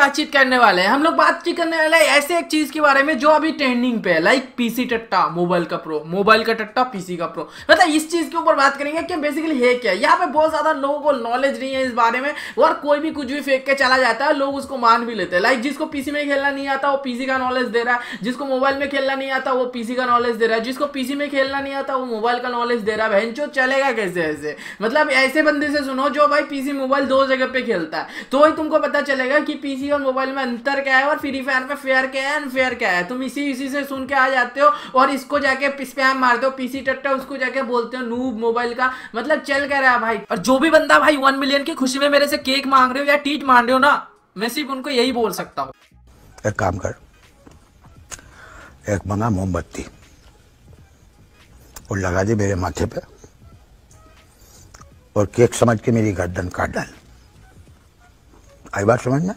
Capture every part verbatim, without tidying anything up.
बातचीत करने वाले हैं। हम लोग बातचीत करने वाले हैं ऐसे एक चीज के बारे में जो अभी ट्रेंडिंग पे है, लाइक पीसी टट्टा मोबाइल का प्रो, मोबाइल का टट्टा पीसी का प्रो। मतलब इस चीज के ऊपर बात करेंगे कि बेसिकली है क्या। यहाँ पे बहुत ज्यादा लोगों को नॉलेज नहीं है इस बारे में और कोई भी कुछ भी फेंक के चला जाता है, लोग उसको मान भी लेते हैं। लाइक जिसको पीसी में खेलना नहीं आता वो पीसी का नॉलेज दे रहा है, जिसको मोबाइल में खेलना नहीं आता वो पीसी का नॉलेज दे रहा है, जिसको पीसी में खेलना नहीं आता वो मोबाइल का नॉलेज दे रहा है। बहनचो चलेगा कैसे ऐसे? मतलब ऐसे बंदे से सुनो जो भाई पीसी मोबाइल दो जगह पे खेलता है, तो ही तुमको पता चलेगा कि पीसी और मोबाइल में अंतर क्या है और फ्री फायर पे फेयर क्या है अनफेयर क्या है। तुम इसी इसी से सुन के आ जाते हो और इसको जाके स्पैम मारते हो पीसी टट्टा, उसको जाके बोलते हो नूब मोबाइल का। मतलब चल कर रहा है भाई। और जो भी बंदा भाई वन मिलियन की खुशी में मेरे से केक मांग रहे हो या टीट मांग रहे हो ना, मैं सिर्फ उनको यही बोल सकता हूँ, एक काम कर, एक मना मोमबत्ती और लगा दे मेरे माथे पे और केक समझ के मेरी गर्दन काट डाल। आई बात समझ में?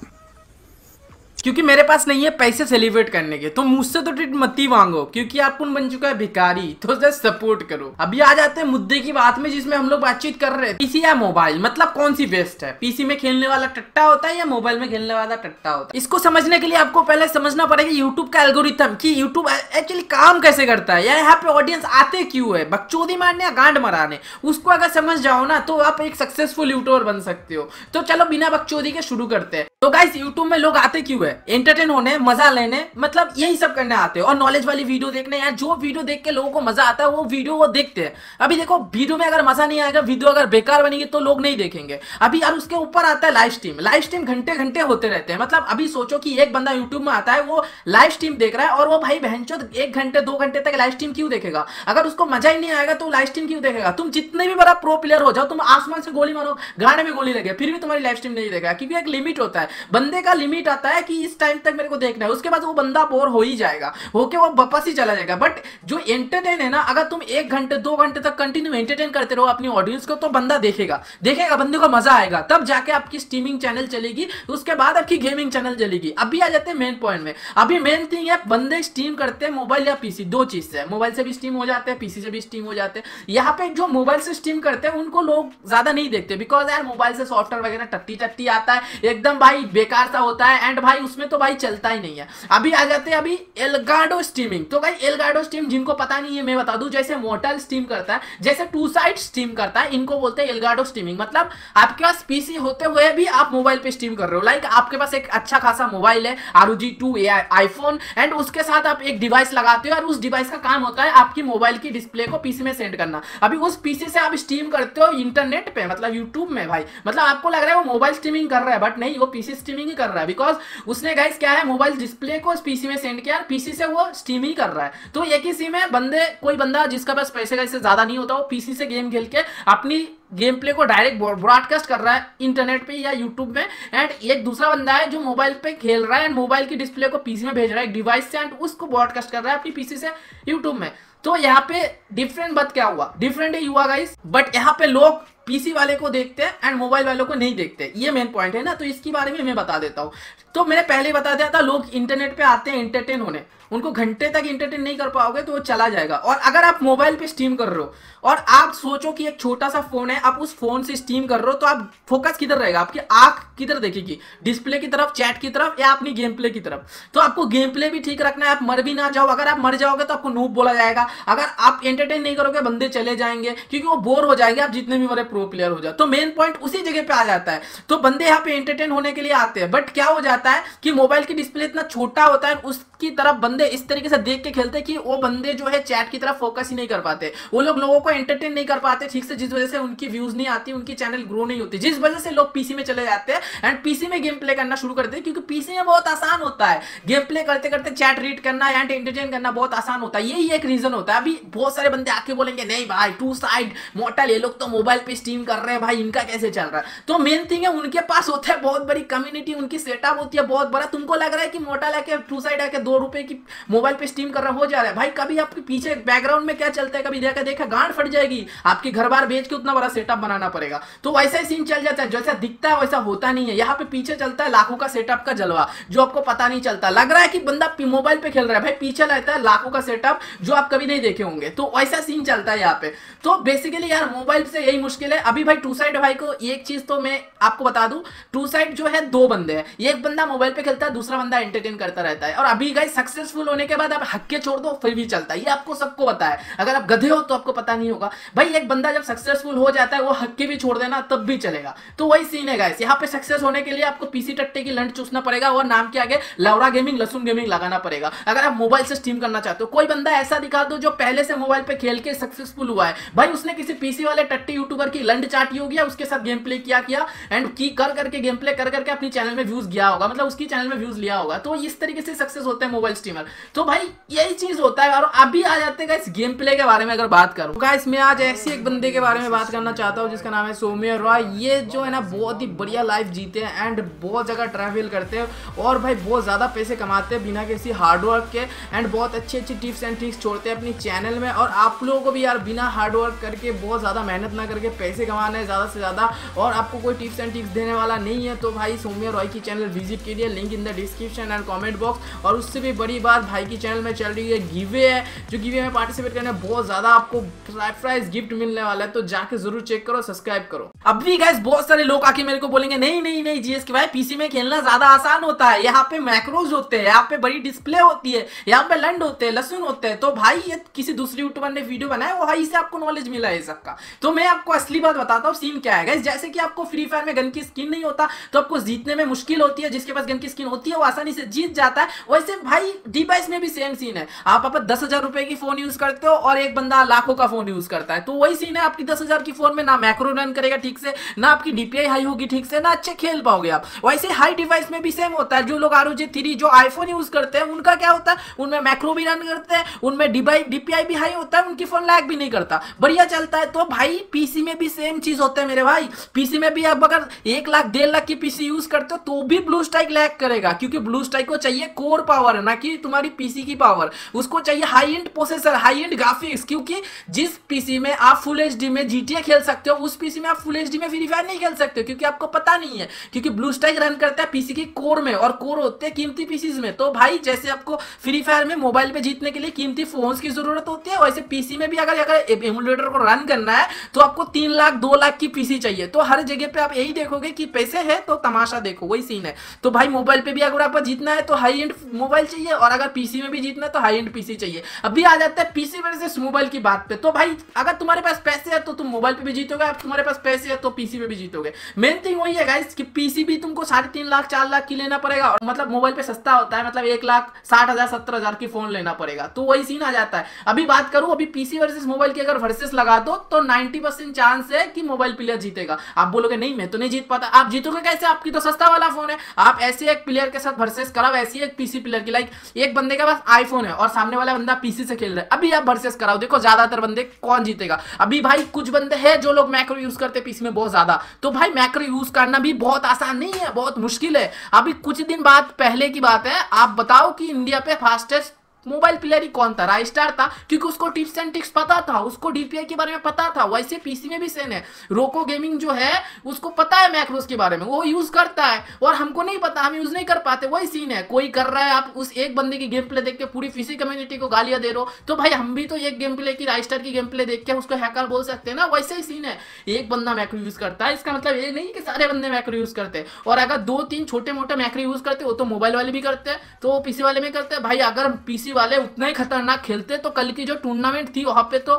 क्योंकि मेरे पास नहीं है पैसे सेलिब्रेट करने के, तो मुझसे तो ट्रीट मत ही मांगो क्योंकि आप उन बन चुका है भिखारी, तो जस्ट सपोर्ट करो। अभी आ जाते हैं मुद्दे की बात में जिसमें हम लोग बातचीत कर रहे हैं, पीसी या मोबाइल मतलब कौन सी बेस्ट है, पीसी में खेलने वाला टट्टा होता है या मोबाइल में खेलने वाला टट्टा होता है। इसको समझने के लिए आपको पहले समझना पड़ेगा यूट्यूब का एल्गोरिथम की यूट्यूब एक्चुअली काम कैसे करता है या यहाँ पे ऑडियंस आते क्यों है, बकचोदी मारने या गांड मराने। उसको अगर समझ जाओ ना तो आप एक सक्सेसफुल यूट्यूबर बन सकते हो। तो चलो बिना बकचोदी के शुरू करते हैं। तो गाइस यूट्यूब में लोग आते क्यों है? एंटरटेन होने, मजा लेने, मतलब यही सब करने आते हैं और नॉलेज वाली वीडियो देखने। यार जो वीडियो देख के लोगों को मजा आता है वो वीडियो वो देखते हैं। अभी देखो वीडियो में अगर मजा नहीं आएगा, वीडियो अगर बेकार बनेगी तो लोग नहीं देखेंगे। अभी यार उसके ऊपर आता है लाइव स्ट्रीम। लाइव स्ट्रीम घंटे घंटे होते रहते हैं। मतलब अभी सोचो कि एक बंदा यूट्यूब में आता है, वो लाइव स्ट्रीम देख रहा है और वो भाई बहनचोद एक घंटे दो घंटे तक लाइव स्ट्रीम क्यों देखेगा? अगर उसको मजा ही नहीं आएगा तो लाइव स्ट्रीम क्यों देखेगा? तुम जितने भी बड़ा प्रो प्लेयर हो जाओ, तुम आसमान से गोली मारो, गाने में गोली लगे, फिर भी तुम्हारी लाइव स्ट्रीम नहीं देखेगा क्योंकि एक लिमिट होता है, बंदे का लिमिट आता है कि इस टाइम तक मेरे को देखना है। उसके बाद वो बंदा बोर हो ही जाएगा, होके वो वापस ही चला जाएगा। बट जो एंटरटेन है ना, अगर तुम एक घंटे दो घंटे तक कंटिन्यू एंटरटेन करते रहो अपनी ऑडियंस को तो बंदा देखेगा देखेगा बंदे को मजा आएगा, तब जाके आपकी स्ट्रीमिंग चैनल चलेगी, उसके बाद आपकी गेमिंग चैनल चलेगी। अभी आ जाते हैं मेन पॉइंट में। अभी मेन थिंग है बंदे स्ट्रीम करते हैं मोबाइल या पीसी, दो चीज से। मोबाइल से भी स्ट्रीम हो जाते हैं, पीसी से भी स्ट्रीम हो जाते हैं। यहाँ पे जो मोबाइल से स्ट्रीम करते हैं उनको लोग ज्यादा नहीं देखते बिकॉज यार मोबाइल से सॉफ्टवेयर वगैरह टट्टी टट्टी आता है, एकदम भाई बेकार सा होता है एंड भाई उसमें तो भाई चलता ही नहीं है। अभी आ जाते हैं अभी एलगाडो स्ट्रीमिंग। तो भाई एलगाडो स्ट्रीम जिनको पता नहीं है मैं बता दूं, जैसे मोटल स्ट्रीम करता है, जैसे टू साइड स्ट्रीम करता है, इनको बोलते हैं एलगाडो स्ट्रीमिंग। मतलब आपके पास पीसी होते हुए भी आप मोबाइल पे स्ट्रीम कर रहे हो। लाइक आपके पास एक अच्छा खासा मोबाइल है, आरओजी टू आईफोन, एंड उसके साथ आप एक डिवाइस लगाते हो और उस डिवाइस का काम होता है आपकी मोबाइल की डिस्प्ले को पीसी में सेंड करना। अभी उस पीसी से आप स्ट्रीम करते हो इंटरनेट पे, मतलब यूट्यूब में भाई। मतलब आपको लग रहा है वो मोबाइल स्ट्रीमिंग कर रहा है बट नहीं, वो पीसी स्ट्रीमिंग ही कर रहा है बिकॉज उसने गाइस क्या है मोबाइल डिस्प्ले को पीसी में सेंड किया, पीसी से वो स्ट्रीम ही कर रहा है। तो एक ही सिम है, बंदे कोई बंदा जिसका पास पैसे का इससे ज्यादा नहीं होता वो पीसी से गेम खेल के अपनी गेम प्ले को डायरेक्ट ब्रॉडकास्ट कर रहा है इंटरनेट पे या यूट्यूब में, एंड एक दूसरा बंदा है जो मोबाइल पे खेल रहा है एंड मोबाइल की डिस्प्ले को पीसी में भेज रहा है एक डिवाइस से एंड उसको ब्रॉडकास्ट कर रहा है अपनी पीसी से यूट्यूब में। तो यहाँ पे डिफरेंट बात क्या हुआ? डिफरेंट ही हुआ गाइस, बट यहाँ पे लोग पीसी वाले को देखते हैं एंड मोबाइल वालों को नहीं देखते, ये मेन पॉइंट है ना। तो इसके बारे में मैं बता देता हूँ। तो मैंने पहले बता दिया था, लोग इंटरनेट पे आते हैं एंटरटेन होने, उनको घंटे तक इंटरटेन नहीं कर पाओगे तो वो चला जाएगा। और अगर आप मोबाइल पे स्ट्रीम कर रहे हो और आप सोचो कि एक छोटा सा फोन है, आप उस फोन से स्ट्रीम कर रहे हो, तो आप फोकस किधर रहेगा? आपकी आंख किधर देखेगी? डिस्प्ले की तरफ, चैट की तरफ या अपनी गेम प्ले की तरफ? तो आपको गेम प्ले भी ठीक रखना है, आप मर भी ना जाओ। अगर आप मर जाओगे तो आपको नूब बोला जाएगा। अगर आप एंटरटेन नहीं करोगे बंदे चले जाएंगे क्योंकि वो बोर हो जाएंगे आप जितने भी बड़े प्रो प्लेयर हो जाओ। तो मेन पॉइंट उसी जगह पे आ जाता है। तो बंदे यहाँ पे एंटरटेन होने के लिए आते हैं, बट क्या हो जाता है कि मोबाइल की डिस्प्ले इतना छोटा होता है, उसकी तरफ बंदे इस तरीके से देख के खेलते कि वो बंदे जो है चैट की तरफ फोकस ही नहीं कर पाते, वो लोग लोगों को एंटरटेन नहीं कर पाते ठीक से, जिस वजह से उनकी व्यूज नहीं आती, उनकी चैनल ग्रो नहीं होती, जिस वजह से लोग पीसी में चले जाते हैं एंड पीसी में गेम प्ले करना शुरू करते हैं क्योंकि पीसी में बहुत आसान होता है गेम प्ले करते करते चैट रीड करना एंड एंटरटेन करना बहुत आसान होता है। यही एक रीजन होता है। अभी बहुत सारे बंदे आके बोलेंगे नहीं भाई टू साइड मोटल ये लोग तो मोबाइल पे स्ट्रीम कर रहे हैं भाई, इनका कैसे चल रहा है? तो मेन थिंग है उनके पास होता है बहुत बड़ी कम्युनिटी, उनकी सेटअप होती है बहुत बड़ा। तुमको लग रहा है कि मोटल आके टू साइड आके दो रुपए की मोबाइल पे स्ट्रीम कर रहा हो जा रहा है भाई, कभी आपके पीछे बैकग्राउंड में क्या चलता है कभी देखा देखा गांड फट जाएगी, आपके घर बार बेच के उतना बड़ा सेटअप बनाना पड़ेगा। तो वैसा ही सीन चल जाता है, जैसा दिखता है वैसा होता नहीं है। यहाँ पे पीछे चलता है लाखों का सेटअप का जलवा जो आपको पता नहीं चलता, लग रहा है कि बंदा मोबाइल पे खेल रहा है भाई, पीछे रहता है लाखों का सेटअप जो आप कभी नहीं देखे होंगे। तो वैसा सीन चलता है यहाँ पे। तो बेसिकली यार मोबाइल से यही मुश्किल है चले। अभी भाई टू साइड भाई को एक चीज तो मैं आपको बता दूं, टू साइड जो है दो बंदे हैं, एक बंदा मोबाइल पे खेलता है, दूसरा बंदा एंटरटेन करता रहता है। और अभी गाइस सक्सेसफुल होने के बाद आप हक्के छोड़ दो फिर भी चलता है, ये आपको सबको पता है। अगर आप गधे हो तो आपको पता नहीं होगा भाई। एक बंदा जब सक्सेसफुल हो जाता है वो हक्के भी छोड़ देना तब भी चलेगा, तो वही सीन है गाइस। यहाँ पे सक्सेस होने के लिए आपको पीसी टट्टे की लंट चूसना पड़ेगा और नाम के आगे लवड़ा गेमिंग लसुन गेमिंग लगाना पड़ेगा। अगर आप मोबाइल से स्ट्रीम करना चाहते हो, कोई बंदा ऐसा दिखा दो जो पहले से मोबाइल पे खेल के सक्सेसफुल हुआ है भाई, उसने किसी पीसी वाले टट्टी यूट्यूबर की लंड चाटी होगी, उसके साथ गेम प्ले किया किया एंड की कर करके गेम प्ले कर करके अपनी चैनल में व्यूज गया होगा, मतलब उसकी चैनल में व्यूज लिया होगा। तो इस तरीके से सक्सेस होते हैं मोबाइल स्ट्रीमर। तो भाई यही चीज होता है। और अभी आ जाते हैं इस गेम प्ले के बारे में अगर बात करूं गाइस, मैं आज ऐसे एक बंदे के बारे में बात करना चाहता हूं जिसका नाम है सौम्य रॉय। ये जो है ना बहुत ही बढ़िया लाइफ जीते हैं एंड बहुत जगह ट्रैवल करते हैं और भाई बहुत ज्यादा पैसे कमाते हैं बिना किसी हार्डवर्क के एंड बहुत अच्छी अच्छी टिप्स एंड ट्रिक्स छोड़ते हैं अपनी चैनल में। और आप लोगों को भी यार बिना हार्डवर्क करके बहुत ज्यादा मेहनत ना करके पैसे कमाना है ज्यादा से ज्यादा, और आपको कोई टिप्स एंड ट्रिक्स देने वाला नहीं है तो भाई सौम्य रॉय की चैनल विजिट कीजिए, link in the description and comment box. और उससे भी बड़ी बात भाई की चैनल में चल रही है गिवे है, जो गिवे में पार्टिसिपेट करने बहुत ज्यादा आपको सरप्राइज गिफ्ट मिलने वाला है, तो जाके जरूर चेक करो, सब्सक्राइब करो। अब भी गाइस बहुत सारे लोग आके मेरे को बोलेंगे नहीं नहीं नहीं जीएस के भाई पीसी में खेलना ज्यादा आसान होता है, यहाँ पे मैक्रोज होते हैं, यहाँ पे बड़ी डिस्प्ले होती है, यहाँ पे लंड होते हैं लहसुन होते हैं। तो भाई ये किसी दूसरे यूट्यूबर ने वीडियो बनाया और भाई से आपको नॉलेज मिला है सबका। तो मैं आपको असली बात बताता हूँ सीन क्या है गाइस। जैसे कि आपको फ्री फायर में गन की स्किन नहीं होता तो आपको जीतने में मुश्किल होती है, जिसके पास गन की स्किन होती है वो आसानी से जीत जाता है, वैसे भाई डिवाइस में भी सेम सीन है। आप अपन दस हजार रुपए की फोन यूज करते हो और एक बंदा लाखों का फोन यूज करता है, तो वही सीन है। आपकी दस हजार की फोन में ना मैक्रो रन करेगा ठीक से, ना आपकी डीपीआई हाई होगी ठीक से, ना अच्छे खेल पाओगे आप। वैसे हाई डिवाइस में भी सेम होता है। जो लोग आरओजी थ्री जो आईफोन यूज करते हैं उनका क्या होता है, उनमें मैक्रो भी रन करते हैं, उनमें डीपीआई भी हाई होता है, उनकी फोन लैग भी नहीं करता, बढ़िया चलता है। तो भाई पीसी में भी सेम चीज होता है मेरे भाई। पीसी में भी आप अगर एक लाख डेढ़ लाख की पीसी यूज करते हो तो भी ब्लू स्ट्राइक लैग करेगा, क्योंकि ब्लू स्ट्राइक को चाहिए कोर पावर, ना कि तुम्हारी पीसी की पावर। उसको चाहिए high end processor, high end graphics, क्योंकि जिस पीसी में आप फुल एचडी में जीटीए खेल सकते हो उस पीसी में आप फुल एचडी में फ्री फायर नहीं खेल सकते, क्योंकि आपको पता नहीं है, क्योंकि ब्लू स्ट्राइक रन करता है पीसी के कोर में और कोर होते हैं कीमती पीसीज में। तो भाई जैसे आपको फ्री फायर में मोबाइल पे जीतने के लिए कीमती फोन्स की जरूरत होती है, वैसे पीसी में भी अगर अगर एमुलेटर को रन करना है तो आपको तीन लाख दो लाख की पीसी चाहिए। तो हर जगह पे आप यही देखोगे कि पैसे है तो तमाशा देखो, वही सीन है। तो भाई मोबाइल पे भी अगर आपको जीतना है तो हाई एंड मोबाइल चाहिए, और अगर पीसी में भी जीतना है तो हाई एंड पीसी चाहिए। अभी आ जाता है पीसी वर्सेस मोबाइल की बात पे। तो भाई अगर तुम्हारे पास पैसे है तो तुम मोबाइल पे भी जीतोगे, अगर तुम्हारे पास पैसे है तो पीसी में भी जीतोगे। मेन थिंग वही है गाइस कि पीसी भी तुमको साढ़े तीन लाख चार लाख की लेना पड़ेगा, और मतलब मोबाइल पे सस्ता होता है, मतलब एक लाख साठ हजार सत्तर हजार की फोन लेना पड़ेगा, तो वही सीन आ जाता है। अभी बात करूं अभी पीसी वर्सेस मोबाइल की अगर वर्सेस लगा दो तो नब्बे परसेंट चांस है कि मोबाइल प्लेयर जीतेगा। आप बोलोगे नहीं मैं तो नहीं जीत पाता, आप जीतोगे कैसे, आपकी तो सस्ता वाला फोन है। आप ऐसे एक प्लेयर के साथ वर्सेस कराओ, ऐसे एक पीसी प्लेयर की, लाइक एक बंदे के पास आईफोन है और सामने वाला बंदा पीसी से खेल रहा है, अभी आप वर्सेस कराओ, देखो ज्यादातर बंदे कौन जीतेगा। अभी भाई कुछ बंदे हैं जो लोग मैक्रो यूज करते हैं पीसी में बहुत ज्यादा, तो भाई मैक्रो यूज करना भी बहुत आसान नहीं है, बहुत मुश्किल है। अभी कुछ दिन बाद पहले की बात है, आप बताओ कि इंडिया पे फास्टेस्ट मोबाइल प्लेयर ही कौन था, राई स्टार था, क्योंकि उसको टिप्स एंड ट्रिक्स पता था, उसको डीपीआई के बारे में पता था। वैसे पीसी में भी सेम है, रोको गेमिंग जो है उसको पता है मैक्रोस के बारे में, वो यूज करता है और हमको नहीं पता, हम यूज नहीं कर पाते, वही सीन है। कोई कर रहा है, आप उस एक बंदे की गेम प्ले देख के पूरी पीसी कम्युनिटी को गालियां दे रहे हो, तो भाई हम भी तो एक गेम प्ले की, राई स्टार की गेम प्ले देख के उसको हैकर बोल सकते हैं ना, वैसे ही सीन है। एक बंदा मैक्रो यूज करता है, इसका मतलब ये नहीं कि सारे बंदे मैक्रो यूज करते, और अगर दो तीन छोटे मोटे मैक्रो यूज करते वो तो मोबाइल वाले भी करते हैं तो पीसी वाले भी करते हैं। भाई अगर पीसी वाले उतना ही खतरनाक खेलते तो कल की जो टूर्नामेंट थी वहां पे तो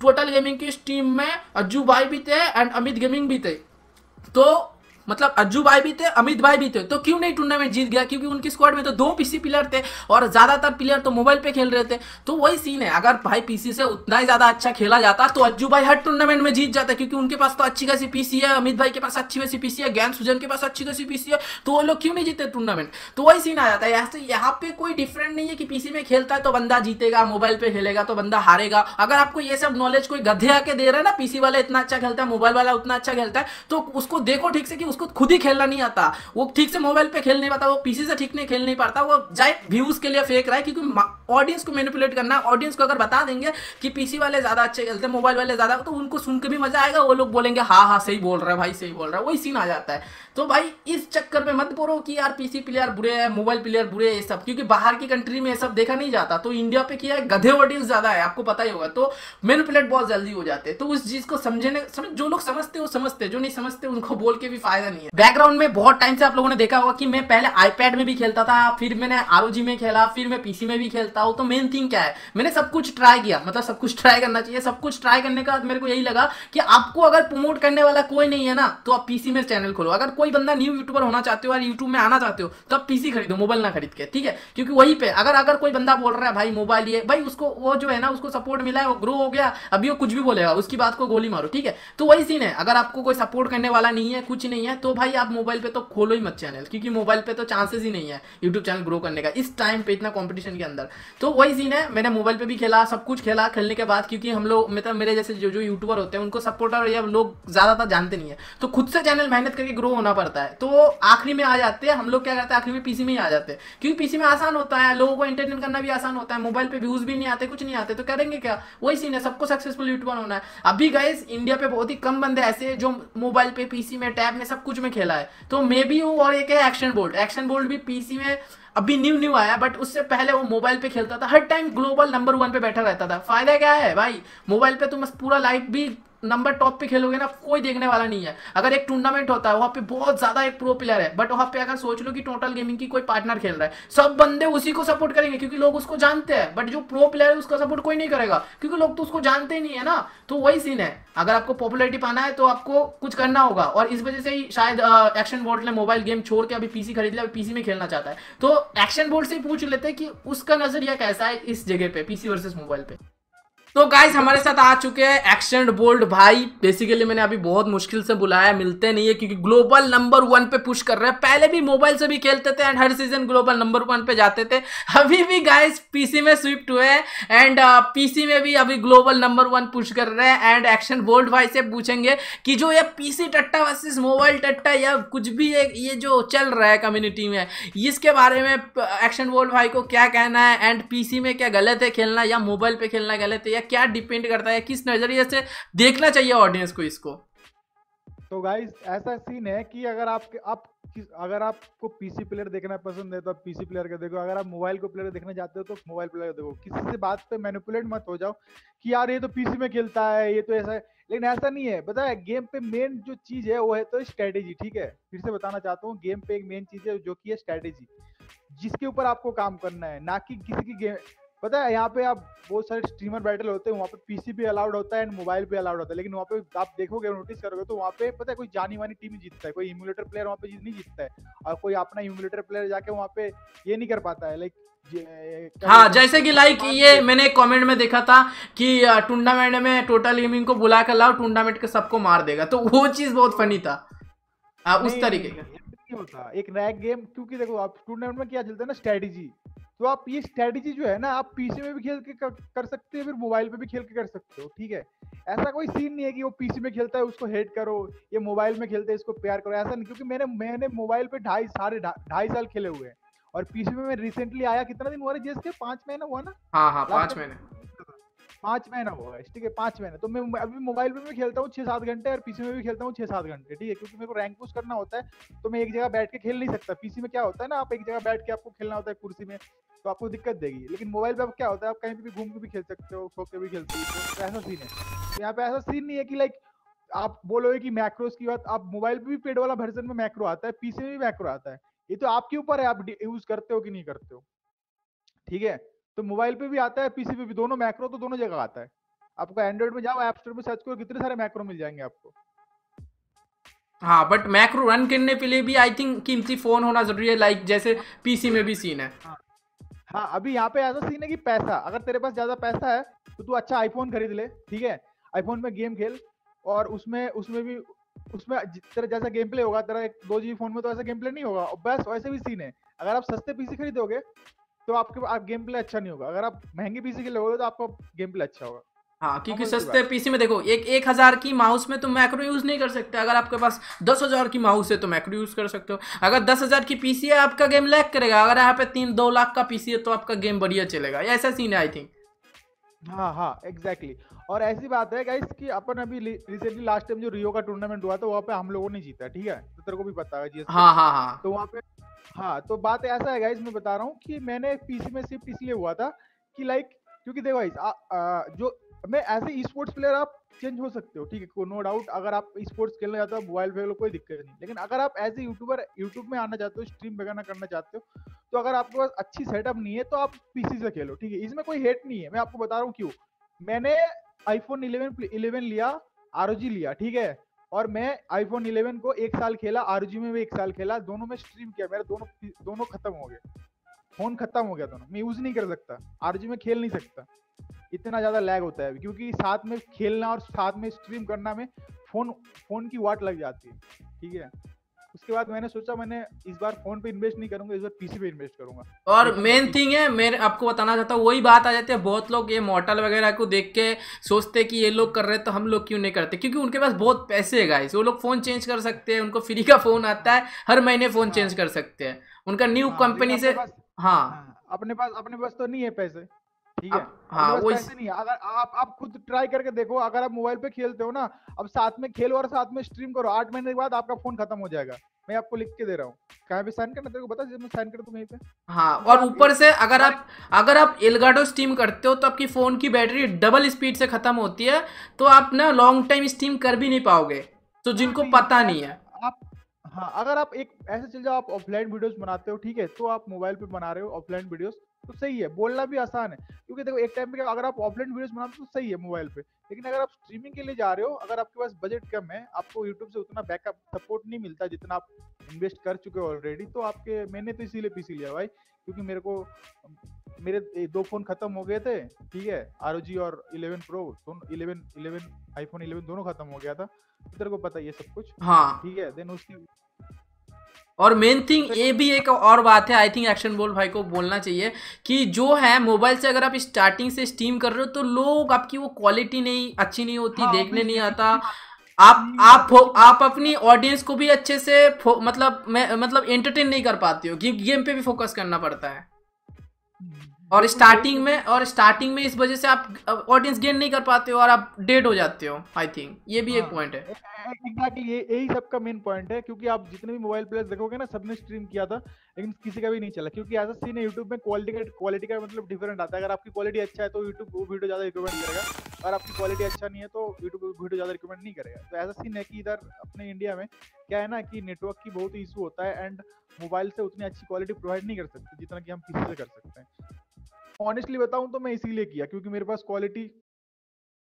टोटल गेमिंग की टीम में अज्जू भाई भी थे एंड अमित गेमिंग भी थे, तो मतलब अज्जू भाई भी थे अमित भाई भी थे, तो क्यों नहीं टूर्नामेंट जीत गया, क्योंकि उनकी स्क्वाड में तो दो पीसी प्लेयर थे और ज्यादातर प्लेयर तो मोबाइल पे खेल रहे थे। तो वही सीन है, अगर भाई पीसी से उतना ही ज्यादा अच्छा खेला जाता तो अज्जू भाई हर टूर्नामेंट में जीत जाता, क्योंकि उनके पास तो अच्छी खासी पीसी है, अमित भाई के पास अच्छी खासी पीसी है, ज्ञान सुजन के पास अच्छी खासी पीसी है, तो वो लोग क्यों नहीं जीते टूर्नामेंट। तो वही सीन आ जाता है। यहाँ से यहाँ पे कोई डिफरेंट नहीं है कि पीसी में खेलता है तो बंदा जीतेगा, मोबाइल पे खेलेगा तो बंदा हारेगा। अगर आपको ये सब नॉलेज कोई गधे आके दे रहा है ना, पीसी वाला इतना अच्छा खेलता है, मोबाइल वाला उतना अच्छा खेलता है, तो उसको देखो ठीक से कि उसको खुद ही खेलना नहीं आता, वो ठीक से मोबाइल पे खेल नहीं पाता, वो पीसी से ठीक नहीं खेल नहीं पाता, वो जाए व्यूज के लिए फेंक रहा है क्योंकि ऑडियंस को मैनिपुलेट करना। ऑडियंस को अगर बता देंगे कि पीसी वाले ज़्यादा अच्छे खेलते हैं, मोबाइल वाले ज़्यादा, तो उनको सुन के भी मज़ा आएगा, वो लोग बोलेंगे हाँ हाँ सही बोल रहा है भाई, सही बोल रहा है, वही सीन आ जाता है। तो भाई इस चक्कर पर मत बोलो कि यार पीसी प्लेयर बुरे हैं, मोबाइल प्लेयर बुरे हैं, ये सब, क्योंकि बाहर की कंट्री में ये सब देखा नहीं जाता। तो इंडिया पे क्या है, गधे ऑडियंस ज़्यादा है, आपको पता ही होगा, तो मैनिपुलेट बहुत जल्दी हो जाते हैं। तो उस चीज़ को समझने, समझ जो लोग समझते वो समझते, जो नहीं समझते उनको बोल के भी फायदा नहीं है। बैकग्राउंड में बहुत टाइम से आप लोगों ने देखा होगा कि मैं पहले आईपैड में भी खेलता था, फिर मैंने आरओजी में खेला, फिर मैं पीसी में भी खेलता हूँ। तो मेन थिंग क्या है, मैंने सब कुछ ट्राई किया, मतलब सब कुछ ट्राई करना चाहिए। सब कुछ ट्राई करने के बाद मेरे को यही लगा कि आपको अगर प्रमोट करने वाला कोई नहीं है ना, तो आप पीसी में चैनल खोलो। अगर कोई बंदा न्यू यूट्यूबर होना चाहते हो और यूट्यूब में आना चाहते हो तो आप पीसी खरीदो, मोबाइल ना खरीद के, ठीक है। क्योंकि वहीं पे अगर अगर कोई बंदा बोल रहा है भाई मोबाइल ये, भाई उसको वो जो है ना, उसको सपोर्ट मिला है, वो ग्रो हो गया, अभी वो कुछ भी बोलेगा, उसकी बात को गोली मारो, ठीक है। तो वही सीन है, अगर आपको कोई सपोर्ट करने वाला नहीं है, कुछ नहीं है, तो भाई आप मोबाइल पे तो खोलो ही मत चैनल, क्योंकि मोबाइल पे तो चांसेस ही नहीं है यूट्यूब चैनल ग्रो करने का इस टाइम पे, इतना कॉम्पिटिशन के अंदर। तो वही सीन है, मैंने मोबाइल पे भी खेला, सब कुछ खेला। खेलने के बाद क्योंकि हम लोग, मतलब मेरे जैसे जो जो यूट्यूबर होते हैं उनको सपोर्टर या लोग ज़्यादातर जानते नहीं है, तो खुद से चैनल मेहनत करके ग्रो होना पड़ता है। तो आखिरी में आ जाते हैं हम लोग, क्या करते हैं, आखिरी में पीसी में ही आ जाते हैं, क्योंकि पीसी में आसान होता है, लोगों को एंटरटेन करना भी आसान होता है। मोबाइल पे व्यूज भी नहीं आते, कुछ नहीं आते, तो करेंगे क्या। वही सीन है, सबको सक्सेसफुल यूट्यूबर होना है। अभी गाइस इंडिया पे बहुत ही कम बंदे ऐसे जो मोबाइल पे, पीसी में, टैब में, सब कुछ में खेला है। तो मे बी हूँ। और एक है एक्शन बोल्ड, एक्शन बोल्ड भी पीसी में अभी न्यू न्यू आया, बट उससे पहले वो मोबाइल पे खेलता था, हर टाइम ग्लोबल नंबर वन पे बैठा रहता था। फायदा क्या है भाई, मोबाइल पे तुम पूरा लाइफ भी नंबर टॉप पे खेलोगे ना, कोई देखने वाला नहीं है। अगर एक टूर्नामेंट होता है वहाँ पे बहुत ज़्यादा एक प्रो प्लेयर है, बट वहाँ पे अगर सोच लो कि टोटल गेमिंग की कोई पार्टनर खेल रहा है, सब बंदे उसी को सपोर्ट करेंगे क्योंकि लोग उसको जानते हैं। बट जो प्रो प्लेयर है उसका सपोर्ट कोई नहीं करेगा क्योंकि लोग तो उसको जानते ही नहीं है ना। तो वही सीन है, अगर आपको पॉपुलरिटी पाना है तो आपको कुछ करना होगा। और इस वजह से ही शायद एक्शन बोल्ड ने मोबाइल गेम छोड़ के अभी पीसी खरीद लिया, अभी पीसी में खेलना चाहता है। तो एक्शन बोल्ड से पूछ लेते हैं कि उसका नजरिया कैसा है इस जगह पे, पीसी वर्सेस मोबाइल पे। तो गाइस हमारे साथ आ चुके हैं एक्शन बोल्ड भाई। बेसिकली मैंने अभी बहुत मुश्किल से बुलाया, मिलते नहीं है क्योंकि ग्लोबल नंबर वन पे पुश कर रहे हैं। पहले भी मोबाइल से भी खेलते थे एंड हर सीजन ग्लोबल नंबर वन पे जाते थे। अभी भी गाइस पीसी में स्विफ्ट हुए एंड पीसी में भी अभी ग्लोबल नंबर वन पुश कर रहे हैं। एंड एक्शन बोल्ड भाई से पूछेंगे कि जो ये पीसी टट्टा वर्सेस मोबाइल टट्टा या कुछ भी ये जो चल रहा है कम्युनिटी में, इसके बारे में एक्शन बोल्ड भाई को क्या कहना है, एंड पीसी में क्या गलत है खेलना या मोबाइल पे खेलना गलत है, क्या डिपेंड करता है, किस नजरिए से देखना चाहिए ऑडियंस को इसको। तो गाइस ऐसा सीन है कि अगर आप आप अगर आपको पीसी प्लेयर देखना पसंद है तो आप पीसी प्लेयर को देखो, अगर आप मोबाइल को प्लेयर देखना चाहते हो तो मोबाइल प्लेयर देखो। किसी से बात पे मैनिपुलेट मत हो जाओ कि यार ये तो पीसी में खेलता है, ये तो ऐसा है, लेकिन ऐसा नहीं है। बताया गेम पे मेन जो चीज है वो है तो स्ट्रेटेजी, ठीक है। फिर से बताना चाहता हूँ, गेम पे एक मेन चीज है जो की है स्ट्रेटेजी, जिसके ऊपर आपको काम करना है, ना कि किसी की गेम। पता है यहाँ पे आप बहुत सारे स्ट्रीमर बैटल होते हैं, वहाँ पे पीसी भी अलाउड होता है एंड मोबाइल भी अलाउड होता है, लेकिन वहाँ पे आप देखोगे, नोटिस करोगे तो वहाँ पे पता है कोई जानी मानी टीम जीतता है, कोई इम्यूलेटर प्लेयर वहाँ पे नहीं जीतता है, और कोई अपना इम्यूलेटर प्लेयर जाके वहाँ पे ये नहीं कर पाता है। लाइक हाँ, जैसे कि लाइक ये मैंने कमेंट में देखा था कि टूर्नामेंट में टोटल गेमिंग को बुला कर लाओ, टूर्नामेंट के सबको मार देगा, तो वो चीज बहुत फनी था उस तरीके का। एक रैंक गेम, क्योंकि देखो आप टूर्नामेंट में क्या चलता है ना, स्ट्रेटेजी, तो आप ये स्ट्रेटेजी जो है ना आप पीसी में भी खेल के कर सकते हो, फिर मोबाइल पे भी खेल के कर सकते हो, ठीक है। ऐसा कोई सीन नहीं है कि वो पीसी में खेलता है उसको हेट करो, ये मोबाइल में खेलते है इसको प्यार करो, ऐसा नहीं। क्योंकि मैंने मैंने मोबाइल पे ढाई साढ़े ढाई साल खेले हुए हैं, और पीसी में मैं रिसेंटली आया, कितना दिन हुआ है, जैसे पाँच महीना हुआ ना, हाँ हाँ पाँच महीने पाँच महीना हुआ है, ठीक है पाँच महीने। तो मैं अभी मोबाइल में भी खेलता हूँ छः सात घंटे और पीसी में भी खेलता हूँ छः सात घंटे, ठीक है। क्योंकि मेरे को रैंक पुश करना होता है तो मैं एक जगह बैठ के खेल नहीं सकता। पीसी में क्या होता है ना, आप एक जगह बैठ के आपको खेलना होता है कुर्सी में, तो आपको दिक्कत देगी। लेकिन मोबाइल पे आप क्या होता है, आप कहीं भी घूम के भी खेल सकते हो, सो के भी खेलते हो, तो ऐसा सीन है। तो यहाँ पे ऐसा सीन नहीं है कि लाइक आप बोलोगे कि मैक्रोस की बात, आप मोबाइल पे भी पेड वाला वर्जन में मैक्रो आता है, पीसी में भी मैक्रो आता है, ये तो आपके ऊपर है आप यूज करते हो कि नहीं करते हो, ठीक है। तो मोबाइल पे भी आता है, पीसी पे भी, दोनों मैक्रो तो दोनों जगह आता है। आपको एंड्रॉइड में जाओ, ऐप स्टोर में सर्च करो, कितने सारे मैक्रो मिल जाएंगे आपको। हाँ, बट मैक्रो रन करने के लिए भी आई थिंक कीमती फोन होना जरूरी है, लाइक जैसे पीसी में भी सीन है। हाँ, हाँ अभी यहाँ पे ऐसा सीन है कि पैसा, अगर तेरे पास ज्यादा पैसा है तो तू अच्छा आईफोन खरीद ले, ठीक है। आईफोन में गेम खेल, और उसमें उसमें भी उसमें तेरा जैसा गेम प्ले होगा, तेरा एक दो जी बी फोन में तो ऐसा गेम प्ले नहीं होगा, बस वैसे भी सीन है। अगर आप सस्ते पीसी खरीदोगे तो आपके आप गेम प्ले अच्छा नहीं होगा, अगर आप महंगे पीसी खेलोगे तो आपका गेम प्ले अच्छा होगा। हाँ, क्योंकि सस्ते पीसी में देखो एक एक हज़ार की माउस में तुम मैक्रो यूज़ नहीं कर सकते। अगर आपके पास दस हज़ार की माउस है तो मैक्रो यूज़ कर सकते हो। अगर दस हज़ार की पीसी है आपका गेम लैग करेगा। अगर यहाँ पे तीन दो लाख का पीसी है तो आपका गेम बढ़िया चलेगा। ऐसा सीन है आई थिंक। हाँ हाँ एग्जैक्टली exactly. और ऐसी बात है गाइस कि अपन अभी रिसेंटली लास्ट टाइम जो रियो का टूर्नामेंट हुआ था वहाँ पे हम लोगों ने जीता, ठीक है, तो तेरे को भी पता है। हाँ हाँ हाँ तो वहाँ पे हाँ तो बात ऐसा है गाइस, मैं बता रहा हूँ कि मैंने पीसी में शिफ्ट इसलिए हुआ था कि लाइक क्योंकि देखो गाइस जो मैं ऐसे ई स्पोर्ट्स प्लेयर आप चेंज हो सकते हो, ठीक है, को नो डाउट। अगर आप ई स्पोर्ट्स खेलना चाहते हो मोबाइल पे कोई दिक्कत नहीं, लेकिन अगर आप एज ए यूट्यूबर यूट्यूब में आना चाहते हो, स्ट्रीम वगैरह करना चाहते हो, तो अगर आपके पास अच्छी सेटअप नहीं है तो आप पीसी से खेलो, ठीक है। इसमें कोई हेट नहीं है, मैं आपको बता रहा हूँ क्यों। मैंने आईफोन इलेवन इलेवन लिया, आरओजी लिया, ठीक है, और मैं आईफोन इलेवन को एक साल खेला, आरओजी में भी एक साल खेला, दोनों में स्ट्रीम किया। मेरा दोनों दोनों खत्म हो गए, फोन खत्म हो गया दोनों। मैं यूज नहीं कर सकता, आरओजी में खेल नहीं सकता, इतना ज़्यादा लैग होता है, क्योंकि साथ में खेलना और साथ में स्ट्रीम करना में फ़ोन फ़ोन की वाट लग जाती है, ठीक है। उसके बाद मैंने सोचा मैंने इस बार फोन पे इन्वेस्ट नहीं करूंगा, इस बार पीसी पे इन्वेस्ट करूंगा। और मेन थिंग है, मैं आपको बताना चाहता हूँ, वही बात आ जाती है, बहुत लोग ये मॉर्टल वगैरह को देख के सोचते कि ये लोग कर रहे तो हम लोग क्यों नहीं करते, क्योंकि उनके पास बहुत पैसे है गाइस। वो लोग फोन चेंज कर सकते हैं, उनको फ्री का फोन आता है, हर महीने फोन चेंज कर सकते हैं, उनका न्यू कंपनी से। हाँ, अपने पास अपने पास तो नहीं है पैसे, ठीक है। हाँ, वो ऐसे नहीं है। अगर आप आप खुद ट्राई करके देखो, अगर आप मोबाइल पे खेलते हो ना, अब साथ में खेलो और साथ में स्ट्रीम करो, आठ महीने के बाद आपका फोन खत्म हो जाएगा। मैं आपको लिख के दे रहा हूँ, कहाँ पे साइन करना तेरे को बता, मैं साइन कर दूँ यहीं पे। हाँ, और ऊपर से अगर आप अगर आप एलगाडो स्टीम करते हो तो आपकी फोन की बैटरी डबल स्पीड से खत्म होती है, तो आप ना लॉन्ग टाइम स्टीम कर भी नहीं पाओगे, तो जिनको पता नहीं है आप। हाँ, अगर आप एक ऐसे चल जाओ, आप ऑफलाइन वीडियोस बनाते हो, ठीक है, तो आप मोबाइल पे बना रहे हो ऑफलाइन वीडियोस, तो सही है, बोलना भी आसान है, क्योंकि देखो एक टाइम पे अगर आप ऑफलाइन वीडियोस बनाते हो तो सही है मोबाइल पे। लेकिन अगर आप स्ट्रीमिंग के लिए जा रहे हो, अगर आपके पास बजट कम है, आपको यूट्यूब से उतना बैकअप सपोर्ट नहीं मिलता जितना आप इन्वेस्ट कर चुके हो ऑलरेडी, तो आपके मैंने तो इसीलिए पीसी लिया भाई, क्योंकि मेरे को मेरे दो फोन खत्म हो गए थे, ठीक है, आरओजी और eleven pro, eleven eleven iPhone eleven दोनों खत्म हो गया था, तेरे को पता ये सब कुछ। हाँ, ठीक है। देन उसकी और मेन थिंग ये भी एक और बात है, आई थिंक एक्शन बोल भाई को बोलना चाहिए कि जो है मोबाइल से अगर आप स्टार्टिंग से स्ट्रीम कर रहे हो तो लोग आपकी वो क्वालिटी नहीं अच्छी नहीं होती। हाँ, देखने नहीं आता। आप आप आप अपनी ऑडियंस को भी अच्छे से मतलब मैं मतलब एंटरटेन नहीं कर पाते हो, गेम पे भी फोकस करना पड़ता है। और स्टार्टिंग में और स्टार्टिंग में इस वजह से आप ऑडियंस गेन नहीं कर पाते हो और आप डेड हो जाते हो। आई थिंक ये भी हाँ, एक पॉइंट है। एग्जैक्टली, ये यही सबका मेन पॉइंट है, क्योंकि आप जितने भी मोबाइल प्लेयर्स देखोगे ना, सबने स्ट्रीम किया था लेकिन किसी का भी नहीं चला, क्योंकि ऐसा सीन है यूट्यूब में क्वालिटी का क्वालिटी का मतलब डिफरेंट आता है। अगर आपकी क्वालिटी अच्छा है तो यूट्यूब वो वीडियो ज़्यादा रिकमेंड करेगा, अगर आपकी क्वालिटी अच्छा नहीं है तो यूट्यूब वीडियो ज़्यादा रिकमेंड नहीं करेगा। तो ऐसा सीन है कि इधर अपने इंडिया में क्या है ना कि नेटवर्क की बहुत ही इशू होता है, एंड मोबाइल से उतनी अच्छी क्वालिटी प्रोवाइड नहीं कर सकते जितना कि हम पीसी से कर सकते हैं। ऑनेस्टली बताऊं तो मैं इसीलिए किया, क्योंकि मेरे पास क्वालिटी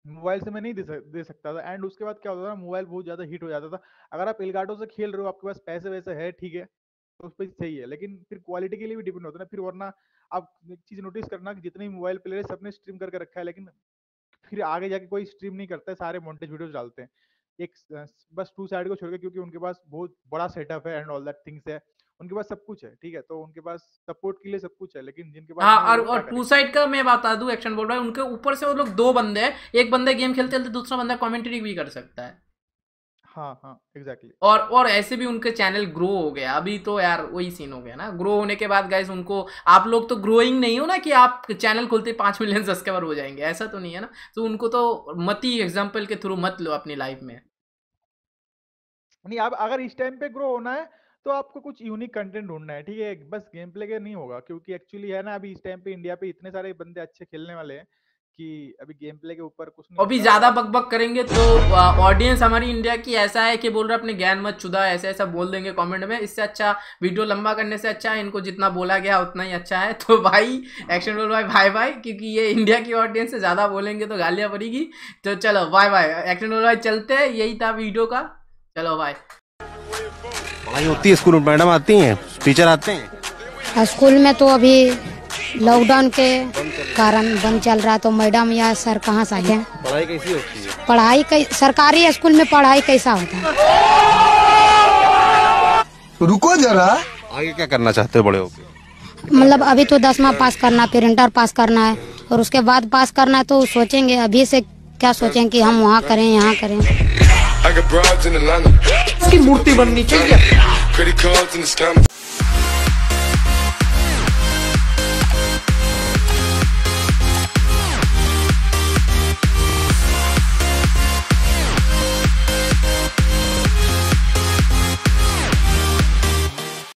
मोबाइल से मैं नहीं दे सकता था। एंड उसके बाद क्या होता था, मोबाइल बहुत ज़्यादा हीट हो जाता था। अगर आप एलगाटो से खेल रहे हो, आपके पास पैसे वैसे है, ठीक है, तो उस पर सही है, लेकिन फिर क्वालिटी के लिए भी डिपेंड होता है ना फिर। वरना आप एक चीज़ नोटिस करना कि जितने मोबाइल प्लेयर सबने स्ट्रीम करके रखा है, लेकिन फिर आगे जाके कोई स्ट्रीम नहीं करता है, सारे मॉन्टेज वीडियोज डालते हैं, एक बस टू साइड को छोड़ के, क्योंकि उनके पास बहुत बड़ा सेटअप है एंड ऑल दैट थिंग्स है, उनके पास सब कुछ है, ठीक है, तो उनके पास सपोर्ट के लिए सब कुछ है, लेकिन जिनके पास। हाँ, और और टू साइड का मैं बता दूं, एक्शन बोल रहा है, उनके ऊपर से वो लोग दो बंदे हैं, एक बंदा गेम खेलते खेलते दूसरा बंदा कमेंट्री भी कर सकता है। हाँ हाँ एग्जैक्टली। और और ऐसे भी उनके चैनल ग्रो हो गया अभी तो यार, वही सीन हो गया ना, ग्रो होने के बाद गाइस उनको, आप लोग तो ग्रोइंग नहीं हो ना कि आप चैनल खोलते पाँच मिलियन सब्सक्राइबर हो जाएंगे, ऐसा तो नहीं है ना, तो उनको तो मत ही एग्जाम्पल के थ्रू मत लो अपनी लाइफ में। नहीं, आप अगर इस टाइम पे ग्रो होना है तो आपको कुछ यूनिक कंटेंट ढूंढना है, ठीक है, बस गेम प्ले के नहीं होगा, क्योंकि एक्चुअली है ना अभी इस टाइम पे इंडिया पे इतने सारे बंदे अच्छे खेलने वाले हैं कि अभी गेम प्ले के ऊपर कुछ नहीं। अभी ज्यादा बकबक करेंगे तो ऑडियंस हमारी इंडिया की ऐसा है कि बोल रहा है अपने ज्ञान मत चुदा, ऐसा ऐसा बोल देंगे कमेंट में। इससे अच्छा वीडियो लंबा करने से अच्छा है इनको जितना बोला गया उतना ही अच्छा है। तो भाई एक्शन बोल भाई भाई भाई, क्योंकि ये इंडिया की ऑडियंस से ज्यादा बोलेंगे तो गालियाँ पड़ेगी। तो चलो बाय बाय एक्शन बोल भाई, चलते हैं, यही था वीडियो का, चलो बाय। पढ़ाई होती है स्कूल में, मैडम आती हैं, टीचर आते हैं स्कूल में, तो अभी लॉकडाउन के कारण बंद चल रहा है, तो मैडम या सर कहाँ से आते हैं? पढ़ाई कैसी होती है? पढ़ाई कै... सरकारी स्कूल में पढ़ाई कैसा होता है? रुको जरा, आगे क्या करना चाहते हो बड़े होकर? मतलब अभी तो दसवां पास करना, फिर इंटर पास करना है, और उसके बाद पास करना है, तो सोचेंगे अभी से क्या सोचें कि हम वहाँ करें यहाँ करें। इसकी मूर्ति बननी चाहिए।